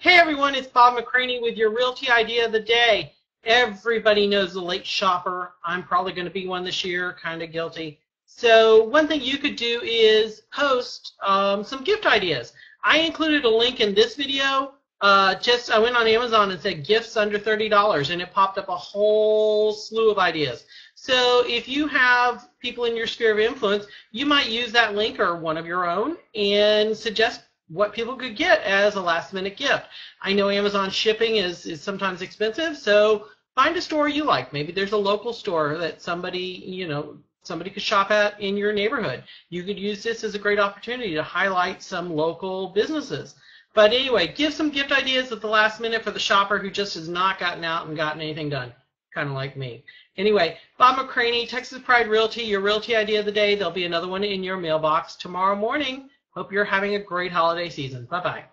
Hey everyone, it's Bob McCranie with your Realty Idea of the Day. Everybody knows the late shopper. I'm probably going to be one this year, kind of guilty. So one thing you could do is post some gift ideas. I included a link in this video. I went on Amazon and said gifts under $30, and it popped up a whole slew of ideas. So if you have people in your sphere of influence, you might use that link or one of your own and suggest what people could get as a last-minute gift. I know Amazon shipping is sometimes expensive, so find a store you like. Maybe there's a local store that somebody could shop at in your neighborhood. You could use this as a great opportunity to highlight some local businesses. But anyway, give some gift ideas at the last minute for the shopper who just has not gotten out and gotten anything done, kind of like me. Anyway, Bob McCranie, Texas Pride Realty, your Realty Idea of the Day. There'll be another one in your mailbox tomorrow morning. Hope you're having a great holiday season. Bye-bye.